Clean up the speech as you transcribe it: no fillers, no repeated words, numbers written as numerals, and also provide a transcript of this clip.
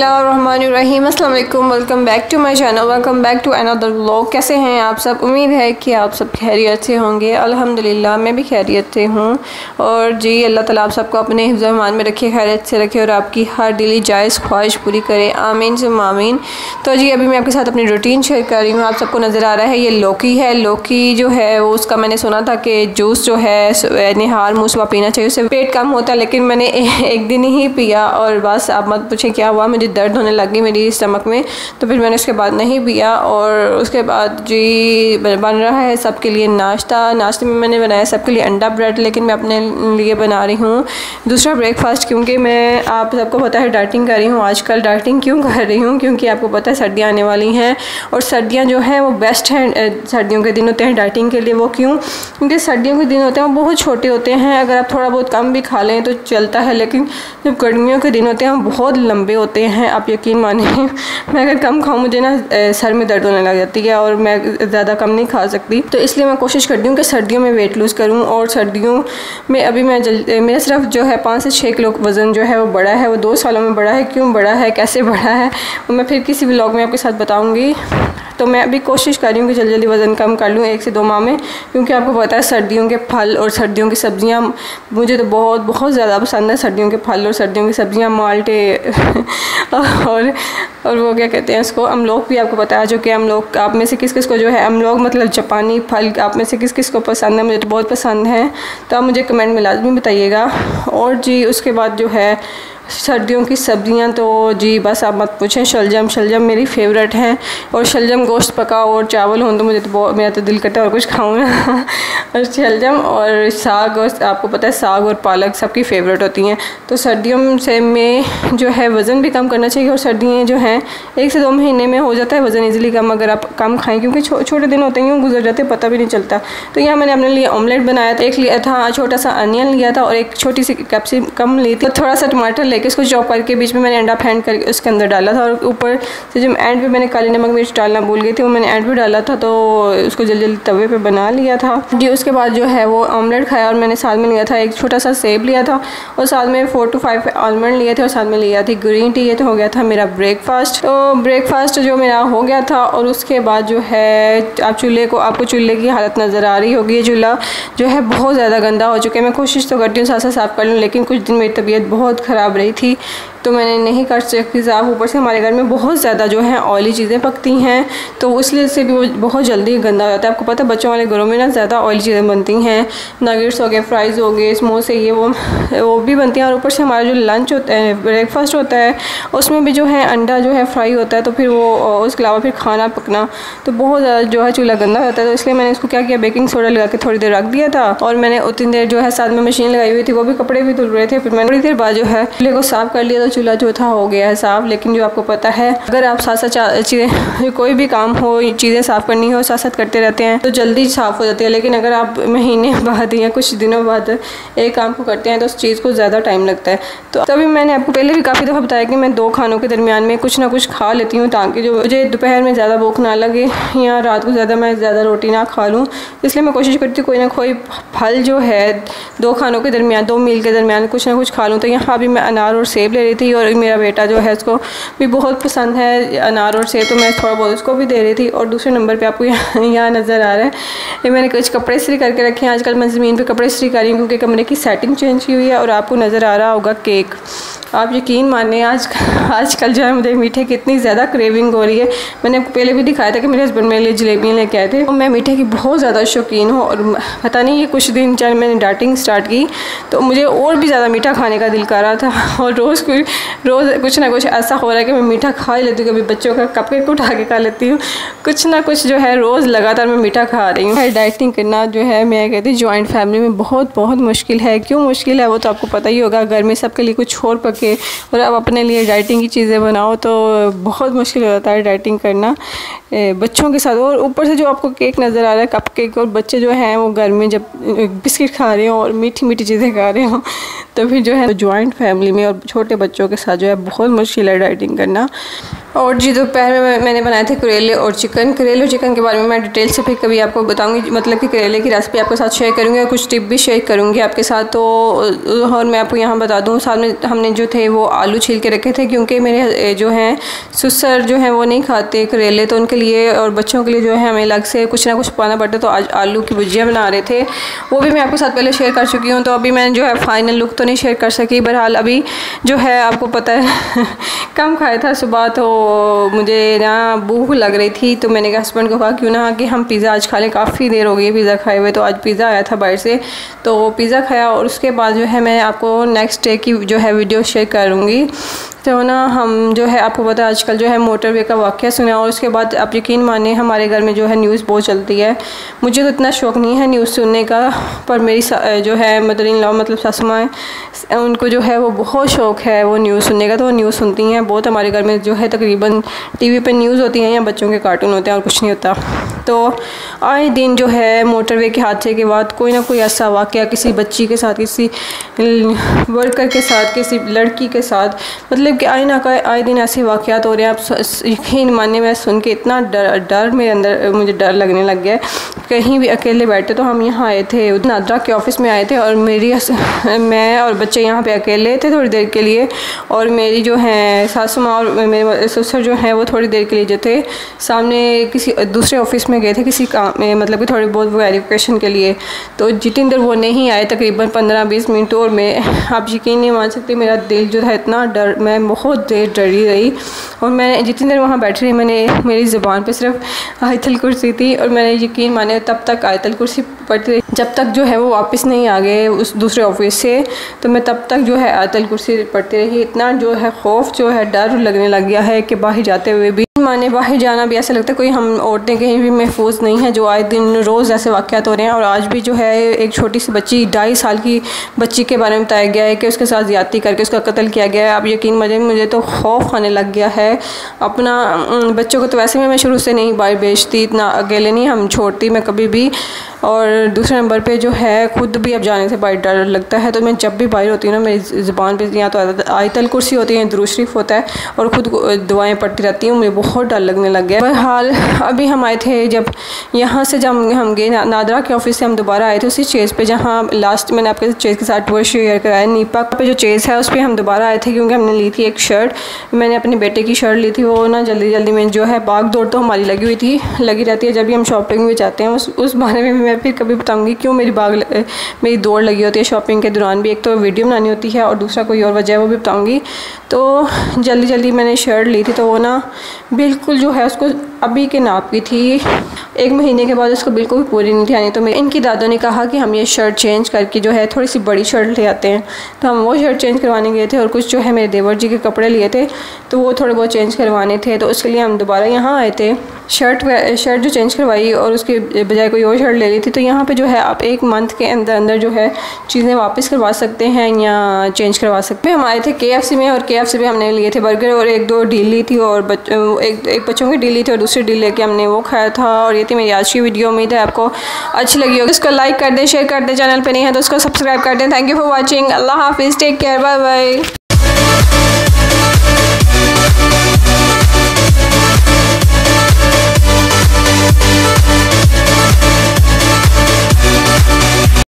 बिस्मिल्लाहिर्रहमानिर्रहीम। अस्सलाम वालेकुम, welcome back to my channel, welcome back to another vlog. कैसे हैं आप सब? उम्मीद है कि आप सब खैरियत से होंगे। अल्हम्दुलिल्लाह मैं भी खैरियत से हूँ। और जी अल्लाह ताला आप सबको अपने हिफ्ज़ व अमान में रखे, खैरियत से रखे और आपकी हर दिली जायज़ ख्वाहिश पूरी करे, आमीन सुम्मा आमीन। तो जी अभी मैं आपके साथ अपनी रूटीन शेयर कर रही हूँ। आप सबको नज़र आ रहा है ये लौकी है। लौकी जो है वो उसका मैंने सुना था कि जूस जो है निहार मुँह सुबह पीना चाहिए, उससे पेट कम होता है, लेकिन मैंने एक दिन ही पिया और बस आप मत पूछें क्या हुआ, मुझे दर्द होने लगी मेरी स्टमक में, तो फिर मैंने उसके बाद नहीं पिया। और उसके बाद जी बन रहा है सबके लिए नाश्ता। नाश्ते में मैंने बनाया सबके लिए अंडा ब्रेड, लेकिन मैं अपने लिए बना रही हूँ दूसरा ब्रेकफास्ट, क्योंकि मैं आप सबको पता है डाइटिंग कर रही हूँ आजकल। डाइटिंग क्यों कर रही हूँ? क्योंकि आपको पता है सर्दियाँ आने वाली हैं और सर्दियाँ जो हैं वो बेस्ट हैं, सर्दियों के दिन होते हैं डाइटिंग के लिए। वो क्यों? क्योंकि सर्दियों के दिन होते हैं वो बहुत छोटे होते हैं, अगर आप थोड़ा बहुत कम भी खा लें तो चलता है, लेकिन जब गर्मियों के दिन होते हैं वो बहुत लंबे होते हैं। आप यकीन माने मैं अगर कम खाऊं मुझे ना सर में दर्द होने लग जाती है और मैं ज़्यादा कम नहीं खा सकती, तो इसलिए मैं कोशिश करती हूँ कि सर्दियों में वेट लूज़ करूँ। और सर्दियों में अभी मैं मेरा सिर्फ जो है 5 से 6 किलो वज़न जो है वो बढ़ा है, वो 2 सालों में बढ़ा है। क्यों बढ़ा है, कैसे बढ़ा है, वो मैं फिर किसी व्लॉग में आपके साथ बताऊँगी। तो मैं अभी कोशिश कर रही हूँ कि जल्दी जल्दी वज़न कम कर लूँ 1 से 2 माह में, क्योंकि आपको पता है सर्दियों के फल और सर्दियों की सब्ज़ियाँ मुझे तो बहुत ज़्यादा पसंद है। सर्दियों के फल और सर्दियों की सब्ज़ियाँ, माल्टे और वो क्या कहते हैं उसको, अमलोक भी आपको पता है जो कि अमलोक आप में से किस किस को जो है अमलोक मतलब जापानी फल आप में से किस किस को पसंद है, मुझे तो बहुत पसंद है। तो आप मुझे कमेंट में लाजमी बताइएगा। और जी उसके बाद जो है सर्दियों की सब्ज़ियां तो जी बस आप मत पूछें। शलजम मेरी फेवरेट है, और शलजम गोश्त पका और चावल हों तो मुझे तो मेरा तो दिल करता है और कुछ खाऊं ना और शलजम और साग, और आपको पता है साग और पालक सबकी फेवरेट होती हैं। तो सर्दियों से में जो है वज़न भी कम करना चाहिए, और सर्दियाँ जो हैं 1 से 2 महीने में हो जाता है वज़न ईज़िली कम अगर आप कम खाएँ, क्योंकि छोटे दिन होते हैं, गुजर जाते पता भी नहीं चलता। तो यहाँ मैंने अपने लिए ऑमलेट बनाया था, एक लिया था छोटा सा अनियन लिया था और एक छोटी सी कैप्सिकम ली थी, थोड़ा सा टमाटर कि इसको चॉप करके बीच में मैंने अंडा फेंट करके उसके अंदर डाला था, और ऊपर से जो एंड पे मैंने काली नमक मिर्च डालना भूल गई थी, वो मैंने एंड पे डाला था। तो उसको जल्दी जल्दी तवे पे बना लिया था जी। उसके बाद जो है वो ऑमलेट खाया, और मैंने साथ में लिया था एक छोटा सा सेब लिया था, और साथ में 4 to 5 आलमंड लिए थे, और साथ में लिया थी ग्रीन टी। ये तो हो गया था मेरा ब्रेकफास्ट। तो ब्रेकफास्ट जो मेरा हो गया था, और उसके बाद जो है आप चूल्हे को, आपको चूल्हे की हालत नज़र आ रही होगी। ये चूल्हा जो है बहुत ज़्यादा गंदा हो चुका है। मैं कोशिश तो करती हूँ साथ साफ कर लूँ, लेकिन कुछ दिन मेरी तबीयत बहुत ख़राब रही थी तो मैंने नहीं कर सकती साफ। ऊपर से हमारे घर में बहुत ज़्यादा जो है ऑयली चीज़ें पकती हैं, तो इसलिए से भी वो बहुत जल्दी गंदा हो जाता है। आपको पता है बच्चों वाले घरों में ना ज़्यादा ऑयली चीज़ें बनती हैं, नगेट्स हो गए, फ्राइज़ हो गए, समोसे, ये वो भी बनती हैं। और ऊपर से हमारा जो लंच होता है, ब्रेकफास्ट होता है, उसमें भी जो है अंडा जो है फ्राई होता है, तो फिर वो उसके अलावा फिर खाना पकना तो बहुत ज़्यादा जो है चूल्हा गंदा होता है। तो इसलिए मैंने इसको क्या किया, बेकिंग सोडा लगा के थोड़ी देर रख दिया था, और मैंने उतनी देर जो है साथ में मशीन लगाई हुई थी, वो भी कपड़े भी धुल रहे थे। फिर मैंने थोड़ी देर बाद जो है चूल्हे को साफ़ कर लिया, चूल्हा जो था हो गया है साफ़। लेकिन जो आपको पता है अगर आप साथ साथ चीज़ें, कोई भी काम हो, चीज़ें साफ़ करनी हो, साथ साथ करते रहते हैं तो जल्दी साफ़ हो जाती है। लेकिन अगर आप महीने बाद या कुछ दिनों बाद एक काम को करते हैं तो उस चीज़ को ज़्यादा टाइम लगता है। तो तभी मैंने आपको पहले भी काफ़ी दफ़ा बताया कि मैं 2 खानों के दरमियान में कुछ ना कुछ खा लेती हूँ, ताकि जो मुझे दोपहर में ज़्यादा भूख ना लगे या रात को मैं ज़्यादा रोटी ना खा लूँ। इसलिए मैं कोशिश करती हूँ कोई ना कोई फल जो है 2 खानों के दरमियान, 2 मील के दरमियान कुछ ना कुछ खा लूँ। तो यहाँ भी मैं अनार और सेब ले रही थी, और मेरा बेटा जो है उसको भी बहुत पसंद है अनार और सेब, तो मैं थोड़ा बहुत उसको भी दे रही थी। और दूसरे नंबर पे आपको यहाँ नज़र आ रहा है ये मैंने कुछ कपड़े इस्त्री करके रखे हैं। आजकल मैं ज़मीन पे कपड़े इस्त्री कर रही हूँ, क्योंकि कमरे की सेटिंग चेंज की हुई है। और आपको नज़र आ रहा होगा केक। आप यकीन माने आजकल जो है मुझे मीठे की इतनी ज़्यादा क्रेविंग हो रही है। मैंने आपको पहले भी दिखाया था कि मेरे हस्बैंड मेरे लिए जलेबियाँ लेके आए थे, और मैं मीठे की बहुत ज़्यादा शौकीन हूँ। और पता नहीं ये कुछ दिन जब मैंने डाइटिंग स्टार्ट की तो मुझे और भी ज़्यादा मीठा खाने का दिल कर रहा था, और रोज़ कुछ ना कुछ ऐसा हो रहा है कि मैं मीठा खा ही लेती हूँ। कभी बच्चों का कपकेक उठा के खा लेती हूँ, कुछ ना कुछ जो है रोज़ लगातार मैं मीठा खा रही हूँ। डाइटिंग करना जो है मैं कहती हूँ जॉइंट फैमिली में बहुत मुश्किल है। क्यों मुश्किल है वो तो आपको पता ही होगा। घर में सबके लिए कुछ और पके और आप अपने लिए डाइटिंग की चीज़ें बनाओ तो बहुत मुश्किल हो जाता है डाइटिंग करना बच्चों के साथ। और ऊपर से जो आपको केक नज़र आ रहा है कपकेक, और बच्चे जो हैं वो घर में जब बिस्किट खा रहे हो और मीठी चीज़ें खा रहे हो तो फिर जो है ज्वाइंट फैमिली में और छोटे बच्चों के साथ जो है बहुत मुश्किल है डाइटिंग करना। और जी दोपहर में मैंने बनाए थे करेले और चिकन। करेले और चिकन के बारे में मैं डिटेल से फिर कभी आपको बताऊंगी, मतलब कि करेले की रेसिपी आपके साथ शेयर करूंगी और कुछ टिप भी शेयर करूंगी आपके साथ। तो और मैं आपको यहाँ बता दूँ, साथ में हमने जो थे वो आलू छील के रखे थे क्योंकि मेरे जो हैं सुसर जो हैं वो नहीं खाते करेले, तो उनके लिए और बच्चों के लिए जो है हमें अलग से कुछ ना कुछ पाना पड़ता, तो आज आलू की भुजिया बना रहे थे, वो भी मैं आपके साथ पहले शेयर कर चुकी हूँ। तो अभी मैं जो है फाइनल लुक तो नहीं शेयर कर सकी, बहरहाल अभी जो है आपको पता है कम खाया था सुबह, तो मुझे ना भूख लग रही थी, तो मैंने हस्बैंड को कहा क्यों ना कि हम पिज़्ज़ा आज खा लें, काफ़ी देर हो गई पिज़्ज़ा खाए हुए। तो आज पिज़्ज़ा आया था बाहर से, तो पिज़्ज़ा खाया और उसके बाद जो है मैं आपको नेक्स्ट डे की जो है वीडियो शेयर करूँगी। तो ना हम जो है आपको पता है आजकल जो है मोटरवे का वाक़या सुना, और उसके बाद आप यकीन माने हमारे घर में जो है न्यूज़ बहुत चलती है। मुझे तो इतना शौक़ नहीं है न्यूज़ सुनने का, पर मेरी जो है मदर इन लॉ मतलब सासू माँ, उनको जो है वो बहुत शौक़ है वो न्यूज़ सुनने का, तो वो न्यूज़ सुनती हैं बहुत। हमारे घर में जो है तकरीबन टीवी पर न्यूज़ होती है या बच्चों के कार्टून होते हैं और कुछ नहीं होता। तो आए दिन जो है मोटरवे के हादसे के बाद कोई ना कोई ऐसा वाक़या किसी बच्ची के साथ, किसी वर्कर के साथ, किसी लड़की के साथ, मतलब कि आए ना आए दिन ऐसे वाक़यात हो रहे हैं। आप यकीन माने मैं सुन के इतना डर मेरे अंदर मुझे डर लगने लग गया। कहीं भी अकेले बैठे, तो हम यहाँ आए थे नादरा के ऑफ़िस में आए थे, और मैं और बच्चे यहाँ पे अकेले थे थोड़ी देर के लिए, और मेरी जो है सासू माँ और मेरे ससुर जो हैं वो थोड़ी देर के लिए जो थे सामने किसी दूसरे ऑफ़िस में गए थे किसी काम में, मतलब कि थोड़ी बहुत वेरिफिकेशन के लिए। तो जितनी देर वो नहीं आए तकरीबन 15-20 मिनट, और मैं आप यकीन नहीं मान सकते मेरा दिल जो था इतना डर, मैं बहुत देर डरी रही। और मैं जितनी देर वहाँ बैठी रही, मैंने मेरी ज़ुबान पे सिर्फ आयतुल कुर्सी थी, और मैंने यकीन माने तब तक आयतुल कुर्सी पढ़ती रही जब तक जो है वो वापस नहीं आ गए उस दूसरे ऑफिस से। तो मैं तब तक जो है आयतुल कुर्सी पढ़ती रही। इतना जो है खौफ जो है डर लगने लग गया है कि बाहर जाते हुए भी माने बाहर जाना भी ऐसा लगता है कोई हम औरतें कहीं भी महफूज नहीं है, जो आए दिन रोज़ ऐसे वाक़यात हो रहे हैं। और आज भी जो है एक छोटी सी बच्ची 2.5 साल की बच्ची के बारे में बताया गया है कि उसके साथ ज़्यादती करके उसका कत्ल किया गया है। आप यकीन मानिए मुझे तो खौफ आने लग गया है अपना। बच्चों को तो वैसे भी मैं शुरू से नहीं बाहर बेचती, इतना अकेले नहीं हम छोड़ती मैं कभी भी। और दूसरे नंबर पर जो है ख़ुद भी अब जाने से बाहर डर लगता है। तो मैं जब भी बाहर होती हूँ ना, मेरी ज़ुबान पर या तो आयतुल कुर्सी होती है, दुरूद शरीफ होता है, और ख़ुद दुआएँ पढ़ती रहती हूँ। मुझे बहुत डर लगने लग गया। बहरहाल अभी हम आए थे, जब यहाँ से जब हम गए नादरा के ऑफ़िस से हम दोबारा आए थे उसी चेज़ पे, जहाँ लास्ट मैंने आपके चेज़ के साथ टूर शेयर कराया नीपा पे जो चेज़ है, उस पर हम दोबारा आए थे क्योंकि हमने ली थी एक शर्ट, मैंने अपने बेटे की शर्ट ली थी। वो ना जल्दी जल्दी में जो है भाग दौड़ तो हमारी लगी हुई थी, लगी रहती है जब भी हम शॉपिंग में जाते हैं। उस बारे में भी मैं फिर कभी बताऊँगी क्यों मेरी दौड़ लगी होती है शॉपिंग के दौरान भी। एक तो वीडियो बनानी होती है और दूसरा कोई और वजह है, वो भी बताऊँगी। तो जल्दी जल्दी मैंने शर्ट ली थी, तो वो ना बिल्कुल जो है उसको अभी के नाप की थी, 1 महीने के बाद उसको बिल्कुल भी पूरी नहीं थी आनी। तो मैं इनकी दादा ने कहा कि हम ये शर्ट चेंज करके जो है थोड़ी सी बड़ी शर्ट ले आते हैं, तो हम वो शर्ट चेंज करवाने गए थे। और कुछ जो है मेरे देवर जी के कपड़े लिए थे, तो वो थोड़े बहुत चेंज करवाने थे, तो उसके लिए हम दोबारा यहाँ आए थे। शर्ट जो चेंज करवाई और उसके बजाय कोई और शर्ट ले ली थी। तो यहाँ पर जो है आप 1 मंथ के अंदर अंदर जो है चीज़ें वापस करवा सकते हैं या चेंज करवा सकते हैं। हम आए थे KFC में, और KFC में हमने लिए थे बर्गर और 1-2 डील ली थी, और एक बच्चों की डील ली थी और दूसरी डील लेके हमने वो खाया था। और ये थी मेरी आज की वीडियो, उम्मीद है आपको अच्छी लगी होगी। इसको लाइक कर दें, शेयर कर दें, चैनल पे नहीं है तो उसको सब्सक्राइब कर दें। Thank you for watching. अल्लाह हाफिज़, टेक केयर, बाय बाय।